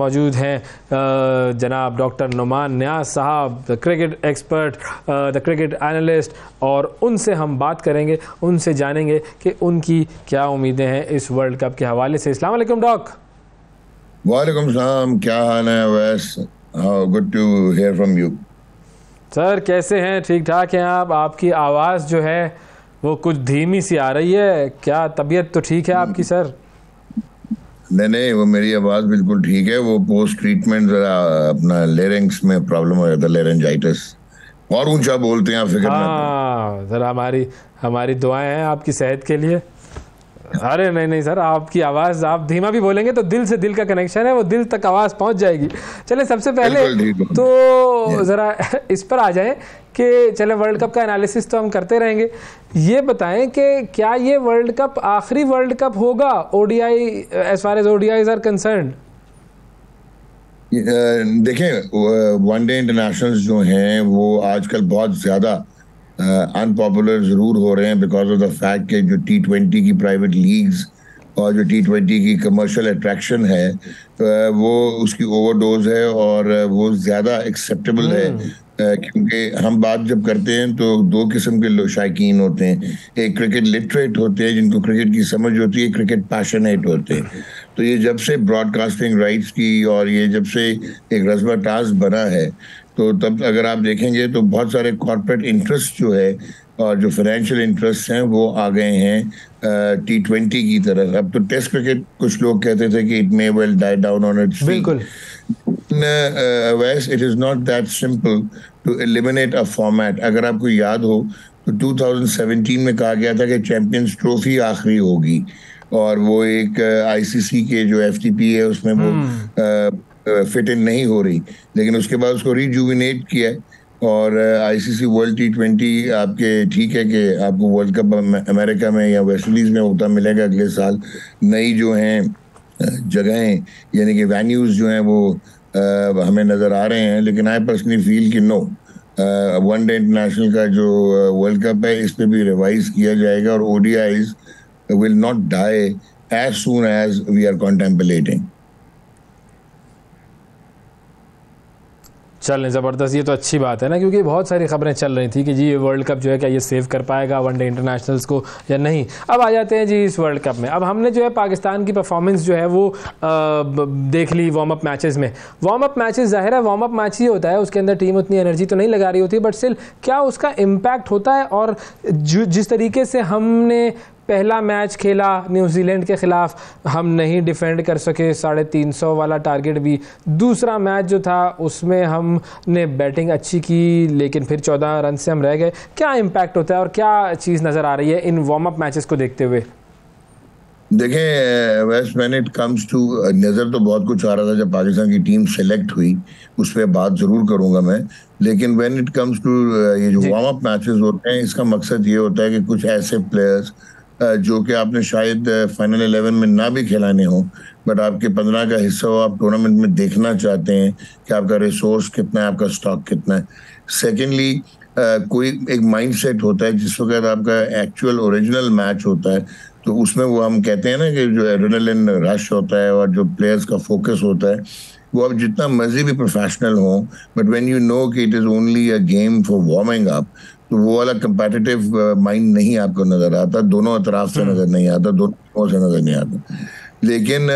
मौजूद हैं जनाब डॉक्टर नौमान नियाज़ साहब, the cricket expert, the cricket analyst, और उनसे हम बात करेंगे, उनसे जानेंगे कि उनकी क्या उम्मीदें हैं इस वर्ल्ड कप के हवाले से। अस्सलाम वालेकुम डॉक। वालेकुम सलाम, क्या हाल है वैस? Good to hear from you sir. कैसे हैं? ठीक ठाक हैं आप? आपकी आवाज़ जो है वो कुछ धीमी सी आ रही है, क्या तबीयत तो ठीक है आपकी सर? नहीं, वो मेरी आवाज़ बिल्कुल ठीक है। वो पोस्ट ट्रीटमेंट ज़रा अपना लेरेंक्स में प्रॉब्लम हो जाता है, लेरेंजाइटिस, और ऊंचा बोलते हैं। फिक्र हाँ, ज़रा हमारी दुआएं हैं आपकी सेहत के लिए। अरे नहीं सर, आपकी आवाज़, आप धीमा भी बोलेंगे तो दिल से, दिल का कनेक्शन है, वो दिल तक आवाज़ पहुंच जाएगी। चले, सबसे पहले तो ज़रा इस पर आ जाए कि चले वर्ल्ड कप का एनालिसिस तो हम करते रहेंगे, ये बताएं कि क्या ये वर्ल्ड कप आखिरी वर्ल्ड कप होगा ODI, as far as ODIs are concerned? देखें, वनडे इंटरनेशनल्स जो हैं वो आजकल बहुत ज़्यादा अनपॉपुलर ज़रूर हो रहे हैं, बिकॉज ऑफ द फैक्ट कि जो T20 की प्राइवेट लीग्स और जो T20 की कमर्शल अट्रैक्शन है वो उसकी ओवरडोज है, और वो ज़्यादा एक्सेप्टेबल है। क्योंकि हम बात जब करते हैं तो दो किस्म के शायकीन होते हैं, एक क्रिकेट लिटरेट होते हैं जिनको क्रिकेट की समझ होती है, क्रिकेट पैशनेट होते हैं। तो ये जब से ब्रॉडकास्टिंग राइट्स की और ये जब से एक रस्बा टास्क बना है, तो तब अगर आप देखेंगे तो बहुत सारे कॉर्पोरेट इंटरेस्ट जो है और जो फाइनेंशियल इंटरेस्ट हैं वो आ गए हैं T20 की तरफ। अब तो टेस्ट क्रिकेट कुछ लोग कहते थे कि it may well die down on its, बिल्कुल वैस it is not that simple to eliminate a format. अगर आपको याद हो तो 2017 में कहा गया था कि चैम्पियंस ट्रॉफी आखिरी होगी, और वो एक ICC के जो FTP है उसमें वो फिट इन नहीं हो रही, लेकिन उसके बाद उसको रिजुविनेट किया है। और ICC वर्ल्ड T20 आपके ठीक है कि आपको वर्ल्ड कप अमेरिका में या वेस्ट इंडीज़ में होता मिलेगा अगले साल। नई जो हैं जगहें यानी कि वेन्यूज़ जो हैं वो हमें नज़र आ रहे हैं, लेकिन आई पर्सनली फील कि नो, वन डे इंटरनेशनल का जो वर्ल्ड कप है इस पर भी रिवाइज किया जाएगा, और ODIs will not die as soon as we are contemplating. चलें, ज़बरदस्त, ये तो अच्छी बात है ना, क्योंकि बहुत सारी खबरें चल रही थी कि जी ये वर्ल्ड कप जो है क्या ये सेव कर पाएगा वनडे इंटरनेशनल्स को या नहीं। अब आ जाते हैं जी इस वर्ल्ड कप में। अब हमने जो है पाकिस्तान की परफॉर्मेंस जो है वो देख ली वार्म अप मैचेस में। वार्म अप मैचेस, ज़ाहिर है वार्म अप मैच ही होता है, उसके अंदर टीम उतनी एनर्जी तो नहीं लगा रही होती, बट स्टिल क्या उसका इम्पैक्ट होता है? और जिस तरीके से हमने पहला मैच खेला न्यूजीलैंड के ख़िलाफ़, हम नहीं डिफेंड कर सके 350 वाला टारगेट भी। दूसरा मैच जो था उसमें हमने बैटिंग अच्छी की, लेकिन फिर 14 रन से हम रह गए। क्या इम्पैक्ट होता है और क्या चीज़ नज़र आ रही है इन वार्म अप मैचेस को देखते हुए? देखें वैस, व्हेन इट कम्स टू, नज़र तो बहुत कुछ आ रहा था जब पाकिस्तान की टीम सेलेक्ट हुई, उस पर बात ज़रूर करूँगा मैं, लेकिन व्हेन इट कम्स टू ये जो वार्म अप मैचेस होते हैं इसका मकसद ये होता है कि कुछ ऐसे प्लेयर्स जो कि आपने शायद फाइनल 11 में ना भी खिलाने हो, बट आपके 15 का हिस्सा हो, आप टूर्नामेंट में देखना चाहते हैं कि आपका रिसोर्स कितना है, आपका स्टॉक कितना है। सेकेंडली कोई एक माइंडसेट होता है जिस वक्त आपका एक्चुअल ओरिजिनल मैच होता है, तो उसमें वो हम कहते हैं ना कि जो एड्रेनलिन रश होता है और जो प्लेयर्स का फोकस होता है वो आप जितना मर्जी भी प्रोफेशनल हो, बट व्हेन यू नो कि it is only a game for warming up, तो वो वाला कंपेटिटिव माइंड नहीं आपको नज़र आता, दोनों अतराफ से नज़र नहीं आता, दोनों से नज़र नहीं आता। लेकिन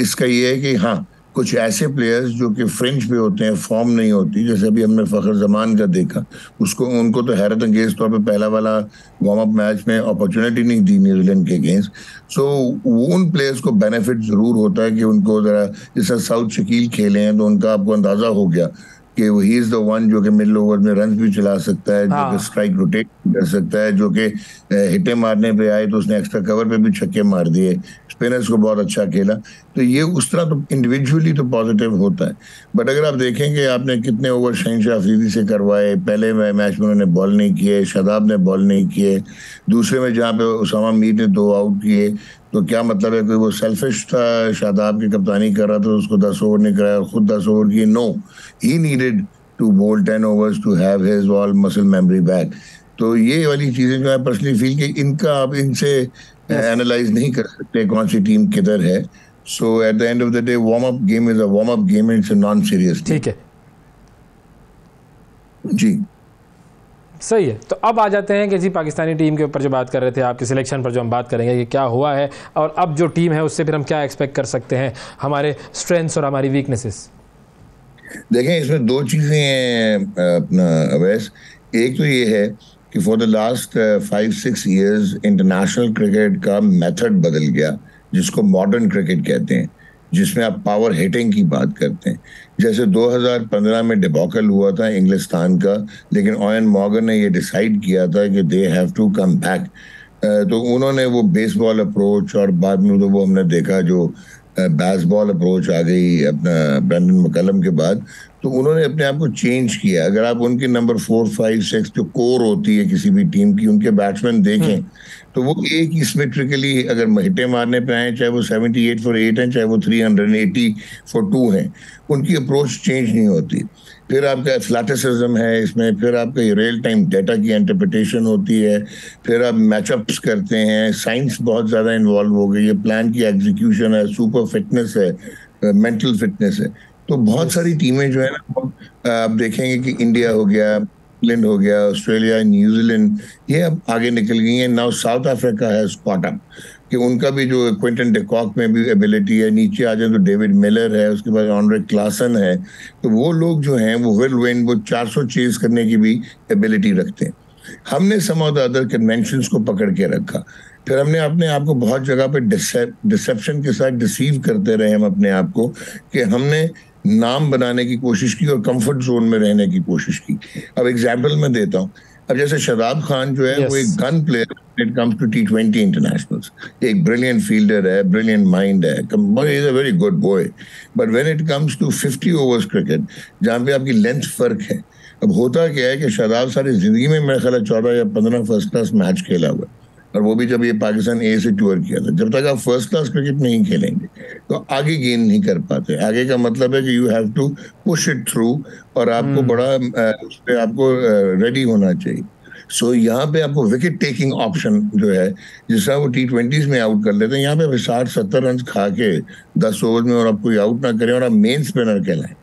इसका ये है कि हाँ, कुछ ऐसे प्लेयर्स जो कि फ्रिंज पे होते हैं, फॉर्म नहीं होती, जैसे अभी हमने फखर जमान का देखा, उसको उनको तो हैरत अंगेज़ तौर पर पहला वाला वार्म अप मैच में अपॉर्चुनिटी नहीं दी न्यूजीलैंड के अगेंस्ट। सो उन प्लेयर्स को बेनिफिट ज़रूर होता है कि उनको ज़रा, जैसे साउद शकील खेले हैं तो उनका आपको अंदाज़ा हो गया कि ही इज़ द वन जो कि मिडिल ओवर में रन भी चला सकता है, जो कि स्ट्राइक रोटेट कर सकता है, जो कि हिटे मारने पे आए तो उसने एक्स्ट्रा कवर पे भी छक्के मार दिए, स्पिनर्स को बहुत अच्छा खेला। तो ये उस तरह तो इंडिविजुअली तो पॉजिटिव होता है, बट अगर आप देखें कि आपने कितने ओवर शाहीन शाह अफरीदी से करवाए, पहले मैच में उन्होंने बॉल नहीं किए, शादाब ने बॉल नहीं किए, दूसरे में जहाँ पे उसामा मीर ने 2 आउट किए, तो क्या मतलब है, कोई वो सेल्फिश था, शादाब की कप्तानी कर रहा था, उसको 10 ओवर नहीं कराया, खुद 10 ओवर किए? No, he needed to bowl 10 overs to have his all muscle memory back. तो ये वाली चीज़ें जो है पर्सनली फील कि इनका आप इनसे एनालाइज नहीं कर सकते कौन सी टीम किधर है, So at the end of the day, warm-up game is a warm-up game and it's a non-serious game. ठीक है जी, सही है। तो अब आ जाते हैं कि जी पाकिस्तानी टीम के ऊपर जो बात कर रहे थे, आपके सिलेक्शन पर जो हम बात करेंगे कि क्या हुआ है और अब जो टीम है उससे फिर हम क्या एक्सपेक्ट कर सकते हैं, हमारे स्ट्रेंथ्स और हमारी वीकनेसेस। देखें, इसमें दो चीज़ें हैं अपना अवैस। एक तो ये है कि for the last 5-6 years international cricket का मेथड बदल गया, जिसको मॉडर्न क्रिकेट कहते हैं, जिसमें आप पावर हिटिंग की बात करते हैं। जैसे 2015 में डिबॉकल हुआ था इंग्लिस्तान का, लेकिन आयन मॉर्गन ने ये डिसाइड किया था कि they have to come back. तो उन्होंने वो बेसबॉल अप्रोच, और बाद में तो वो हमने देखा जो बेसबॉल अप्रोच आ गई अपना ब्रैंडन मकालम के बाद, तो उन्होंने अपने आप को चेंज किया। अगर आप उनके नंबर 4, 5, 6 जो कोर होती है किसी भी टीम की, उनके बैट्समैन देखें तो वो एक ही सिमेट्रिकली अगर हिटें मारने पे आए, चाहे वो 78 for 8 हैं, चाहे वो 380 for 2 हैं, उनकी अप्रोच चेंज नहीं होती। फिर आपका एथलेटिसिज्म है इसमें, फिर आपका रियल टाइम डाटा की इंटरप्रिटेशन होती है, फिर आप मैचअप्स करते हैं, साइंस बहुत ज़्यादा इन्वॉल्व हो गई है, प्लान की एग्जीक्यूशन है, सुपर फिटनेस है, मेंटल फिटनेस है। तो बहुत सारी टीमें जो है ना, आप देखेंगे कि इंडिया हो गया, इंग्लैंड हो गया, ऑस्ट्रेलिया, न्यूजीलैंड, ये अब आगे निकल गई हैं। नाउ साउथ अफ्रीका है स्पॉट अप कि उनका भी जो क्विंटन डीकॉक में भी एबिलिटी है, नीचे आ जाए तो डेविड मिलर है, उसके बाद ऑनरे क्लासन है, तो वो लोग जो हैं वो विल विन, वो 400 चेज करने की भी एबिलिटी रखते हैं। हमने some of the other conventions को पकड़ के रखा, फिर हमने अपने आप को बहुत जगह पे डिसेप्शन के साथ डिसीव करते रहे हम अपने आप को, कि हमने नाम बनाने की कोशिश की और कंफर्ट जोन में रहने की कोशिश की। अब एग्जाम्पल मैं देता हूँ, अब जैसे शादाब खान जो है वो एक gun player it comes to T20 internationals, एक ब्रिलियंट फील्डर है, ब्रिलियंट माइंड है, is a very good boy, but when it comes to 50 overs cricket, जहाँ पे आपकी लेंथ फर्क है। अब होता क्या है कि शादाब सारी जिंदगी में मेरा ख्याल 14 या 15 फर्स्ट क्लास मैच खेला हुआ, और वो भी जब ये पाकिस्तान ए से टूर किया था। जब तक आप फर्स्ट क्लास क्रिकेट नहीं खेलेंगे तो आगे गेन नहीं कर पाते। आगे का मतलब है कि you have to push it through, और आपको बड़ा उस पर आपको रेडी होना चाहिए। सो यहाँ पे आपको विकेट टेकिंग ऑप्शन जो है, जिस तरह वो T20s में आउट कर लेते हैं, यहाँ पे 60-70 रन खा के 10 ओवर में और आप कोई आउट ना करें और आप मेन स्पिनर कहलाएं।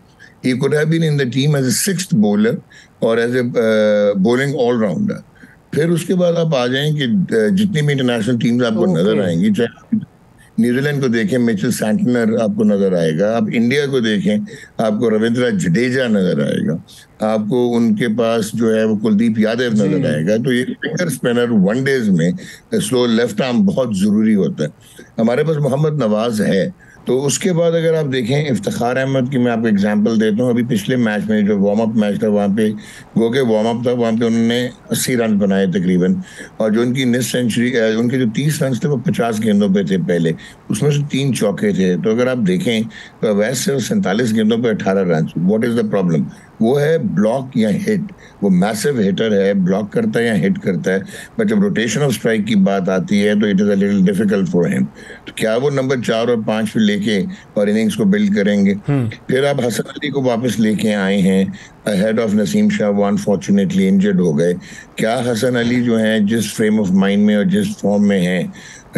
He could have been in the team as a 6th bowler और as a bowling all-rounder। फिर उसके बाद आप आ जाएं कि जितनी भी इंटरनेशनल टीम्स आपको नजर आएंगी, चाहे न्यूजीलैंड को देखें मिशेल सैंटनर आपको नज़र आएगा, आप इंडिया को देखें आपको रविंद्र जडेजा नज़र आएगा, आपको उनके पास जो है वो कुलदीप यादव नज़र आएगा। तो ये फिंगर स्पिनर वनडेज में स्लो लेफ्ट आर्म बहुत ज़रूरी होता है। हमारे पास मोहम्मद नवाज है। तो उसके बाद अगर आप देखें इफ्तिखार अहमद की, मैं आपको एग्जांपल देता हूँ, अभी पिछले मैच में जो वार्म अप मैच था, वहाँ पे गो के वार्म अप था, वहाँ पे उन्होंने 80 रन बनाए तकरीबन, और जो उनकी निस सेंचुरी, उनके जो 30 रन थे वो 50 गेंदों पे थे पहले, उसमें से 3 चौके थे। तो अगर आप देखें तो वैस से 47 गेंदों पर 18 रन। What is the problem? वो है ब्लॉक या हिट। वो मैसिव हिटर है, ब्लॉक करता है या हिट करता है, बट जब रोटेशन ऑफ स्ट्राइक की बात आती है तो it is a little difficult for him. तो क्या वो नंबर 4 और 5 पे लेके और इनिंग्स को बिल्ड करेंगे? फिर आप हसन अली को वापस लेके आए हैं अहेड ऑफ नसीम शाह, वो अनफॉर्चुनेटली इंजर्ड हो गए। क्या हसन अली जो हैं जिस फ्रेम ऑफ माइंड में और जिस फॉर्म में हैं,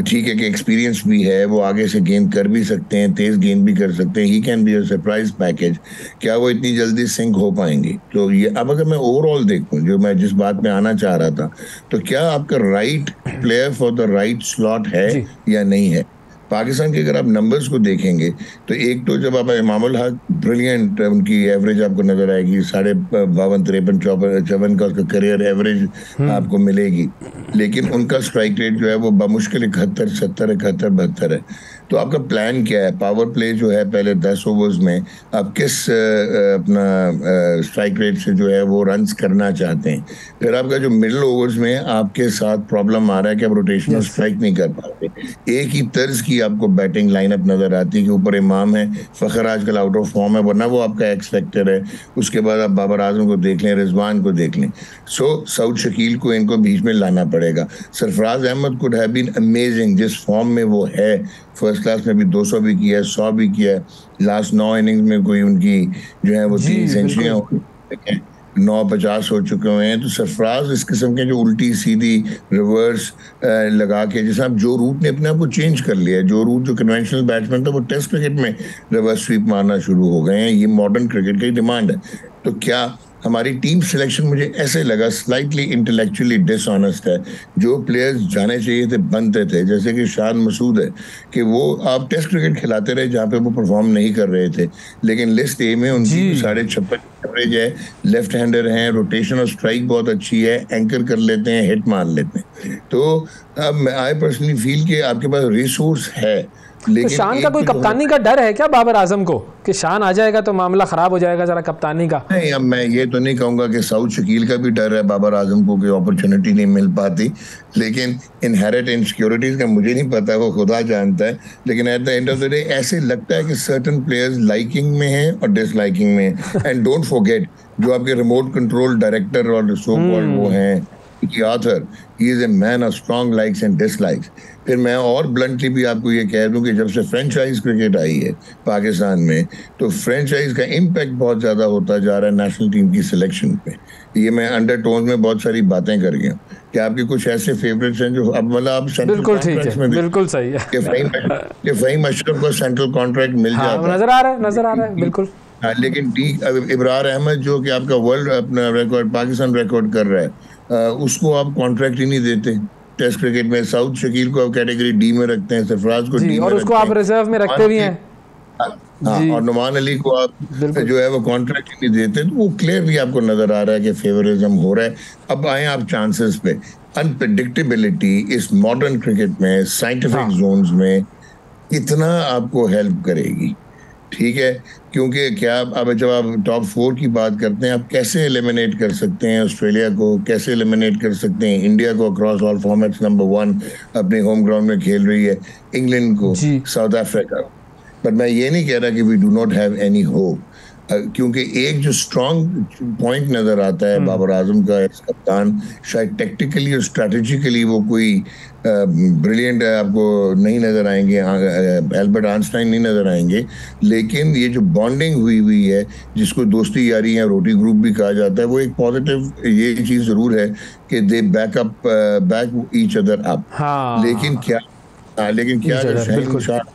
ठीक है कि एक्सपीरियंस भी है, वो आगे से गेंद कर भी सकते हैं, तेज़ गेंद भी कर सकते हैं, he can be a surprise package, क्या वो इतनी जल्दी सिंक हो पाएंगे? तो ये अब अगर मैं ओवरऑल देखूं, जो मैं जिस बात में आना चाह रहा था, तो क्या आपका right player for the right slot है या नहीं है? पाकिस्तान के अगर आप नंबर्स को देखेंगे तो एक तो जब आप इमामुल हक ब्रिलियंट, उनकी एवरेज आपको नज़र आएगी 52, 53, 54 का उसका करियर एवरेज आपको मिलेगी, लेकिन उनका स्ट्राइक रेट जो है वो बमुश्किल 71, 72 है। तो आपका प्लान क्या है? पावर प्ले जो है पहले 10 ओवर्स में आप किस अपना स्ट्राइक रेट से जो है वो रन्स करना चाहते हैं? फिर आपका जो मिडिल ओवर्स में आपके साथ प्रॉब्लम आ रहा है कि आप रोटेशन और स्ट्राइक नहीं कर पाते, एक ही तर्ज की आपको बैटिंग लाइनअप नज़र आती है कि ऊपर इमाम है, फखर आजकल आउट ऑफ फॉर्म है, वरना वो आपका एक्स फैक्टर है। उसके बाद आप बाबर आजम को देख लें, रिजवान को देख लें। सो साउद शकील को इनको बीच में लाना पड़ेगा। Sarfaraz Ahmed could have been amazing जिस फॉर्म में वो है, फर्स्ट क्लास में भी 200 भी किया है, 100 भी किया है, लास्ट 9 इनिंग्स में कोई उनकी जो है वो 3 सेंचुरियाँ। 9:50 हो चुके हुए हैं, तो सरफराज इस किस्म के जो उल्टी सीधी रिवर्स लगा के, जैसे आप जो रूट ने अपने आप को चेंज कर लिया है, जो रूट जो कन्वेंशनल बैट्समैन था वो टेस्ट क्रिकेट में रिवर्स स्वीप मारना शुरू हो गए हैं, ये मॉडर्न क्रिकेट की डिमांड है। तो क्या हमारी टीम सिलेक्शन मुझे ऐसे लगा स्लाइटली इंटेलेक्चुअली डिसऑनेस्ट है, जो प्लेयर्स जाने चाहिए थे बनते थे, जैसे कि शान मसूद है कि वो आप टेस्ट क्रिकेट खिलाते रहे जहाँ पे वो परफॉर्म नहीं कर रहे थे, लेकिन लिस्ट ए में उनकी 56 एवरेज है, लेफ्ट हैंडर हैं, रोटेशन और स्ट्राइक बहुत अच्छी है, एंकर कर लेते हैं, हिट मार लेते हैं। तो अब आई पर्सनली फील कि आपके पास रिसोर्स है, लेकिन तो शान का कोई कप्तानी का डर है क्या बाबर आजम को कि शान आ जाएगा तो मामला खराब हो जाएगा जरा कप्तानी का? नहीं, अब मैं ये तो नहीं कहूँगा कि साउद शकील का भी डर है बाबर आजम को कि अपॉर्चुनिटी नहीं मिल पाती, लेकिन इनहेरिट इनसिक्योरिटीज का मुझे नहीं पता, वो खुदा जानता है। लेकिन at the end of the day ऐसे लगता है कि सर्टन प्लेयर्स लाइकिंग में हैं और डिसलाइकिंग में हैं। एंड डोंट फॉरगेट जो आपके रिमोट कंट्रोल डायरेक्टर और सो कॉल्ड वो हैं, author he is a man of strong likes and dislikes. फिर मैं और ब्लंटली भी आपको ये कह दूं कि जब से फ्रेंचाइज क्रिकेट आई है पाकिस्तान में, तो फ्रेंचाइज का इम्पैक्ट बहुत ज़्यादा होता जा रहा है नेशनल टीम की सिलेक्शन पे। ये मैं अंडरटोन में बहुत सारी बातें कर गया कि आपके कुछ ऐसे फेवरेट्स हैं जो अब मतलब फ़हीम अशरफ को सेंट्रल कॉन्ट्रैक्ट मिल जाता नजर आ रहा है बिल्कुल, लेकिन इबरार अहमद जो कि आपका वर्ल्ड अपना रिकॉर्ड पाकिस्तान रिकॉर्ड कर रहा है, उसको आप कॉन्ट्रैक्ट ही नहीं देते टेस्ट क्रिकेट में। साउथ शकील को आप कैटेगरी डी में रखते हैं, सरफराज को डी और उसको आप रिजर्व में रखते भी हैं, और नुमान अली को आप जो है वो कॉन्ट्रैक्ट ही नहीं देते। तो वो क्लियरली आपको नजर आ रहा है कि फेवरिज्म हो रहा है। अब आए आप चांसेस पे, अनप्रेडिक्टेबिलिटी इस मॉडर्न क्रिकेट में साइंटिफिक जोन्स में इतना आपको हेल्प करेगी, ठीक है, क्योंकि क्या अब जब आप टॉप 4 की बात करते हैं, आप कैसे एलिमिनेट कर सकते हैं ऑस्ट्रेलिया को, कैसे एलिमिनेट कर सकते हैं इंडिया को अक्रॉस ऑल फॉर्मेट्स, नंबर 1 अपने होम ग्राउंड में खेल रही है, इंग्लैंड को, साउथ अफ्रीका। बट मैं ये नहीं कह रहा कि we do not have any hope, क्योंकि एक जो स्ट्रॉन्ग पॉइंट नज़र आता है बाबर आजम का एज कप्तान, शायद टेक्टिकली और स्ट्रेटजिकली वो कोई ब्रिलियंट आपको नहीं नज़र आएंगे, एल्बर्ट आइंस्टाइन नहीं नज़र आएंगे, लेकिन ये जो बॉन्डिंग हुई है जिसको दोस्ती यारी या रोटी ग्रुप भी कहा जाता है, वो एक पॉजिटिव ये चीज़ ज़रूर है कि they back each other up. लेकिन क्या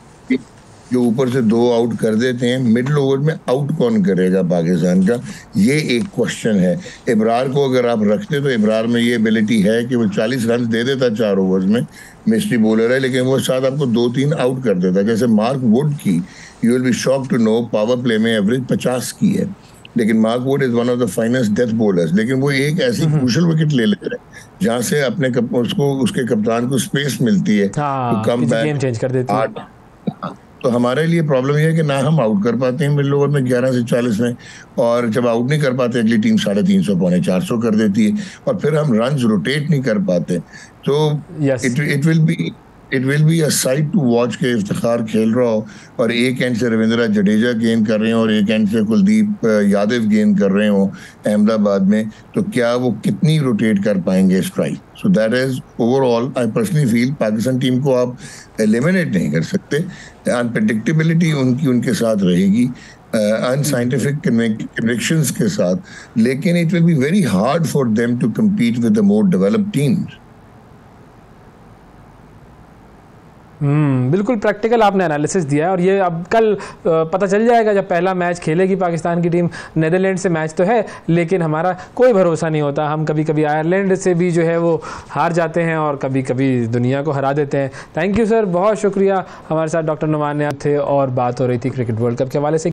जो ऊपर से 2 आउट कर देते हैं, मिडिल ओवर में आउट कौन करेगा पाकिस्तान का, ये एक क्वेश्चन है। इबरार को अगर आप रखते तो इबरार में ये एबिलिटी है कि वो 40 रन दे देता 4 ओवर्स में, मिस्ट्री बॉलर है, लेकिन वो साथ आपको 2-3 आउट कर देता। जैसे मार्क वुड की, you will be shocked to know, power play में एवरेज 50 की है, लेकिन Mark Wood is one of the finest death bowlers, लेकिन वो एक ऐसी क्रूशल विकेट ले लेते हैं जहाँ से अपने उसके कप्तान को स्पेस मिलती है तो कम बैक। तो हमारे लिए प्रॉब्लम यह है कि ना हम आउट कर पाते हैं मिडिल ओवर में 11 से 40 में, और जब आउट नहीं कर पाते अगली टीम 350 पौने 400 कर देती है, और फिर हम रन रोटेट नहीं कर पाते। तो it will be a sight to watch के इफ्तिखार खेल रहा हो और एक एंड से रविंद्र जडेजा गेंद कर रहे हो और एक एंड से कुलदीप यादव गेंद कर रहे हो अहमदाबाद में, तो क्या वो कितनी रोटेट कर पाएंगे strike. So that is overall I personally feel Pakistan team को आप एलिमिनेट नहीं कर सकते, अनप्रडिक्टेबिलिटी उनके साथ रहेगी, अनसाइंटिफिक कन्विक्शंस के साथ, लेकिन it will be very hard for them to compete with the more developed teams. बिल्कुल प्रैक्टिकल आपने एनालिसिस दिया है, और ये अब कल पता चल जाएगा जब पहला मैच खेलेगी पाकिस्तान की टीम। नीदरलैंड से मैच तो है, लेकिन हमारा कोई भरोसा नहीं होता, हम कभी कभी आयरलैंड से भी जो है वो हार जाते हैं और कभी कभी दुनिया को हरा देते हैं। थैंक यू सर, बहुत शुक्रिया। हमारे साथ डॉक्टर नुमान नियाज़ थे और बात हो रही थी क्रिकेट वर्ल्ड कप के हवाले से।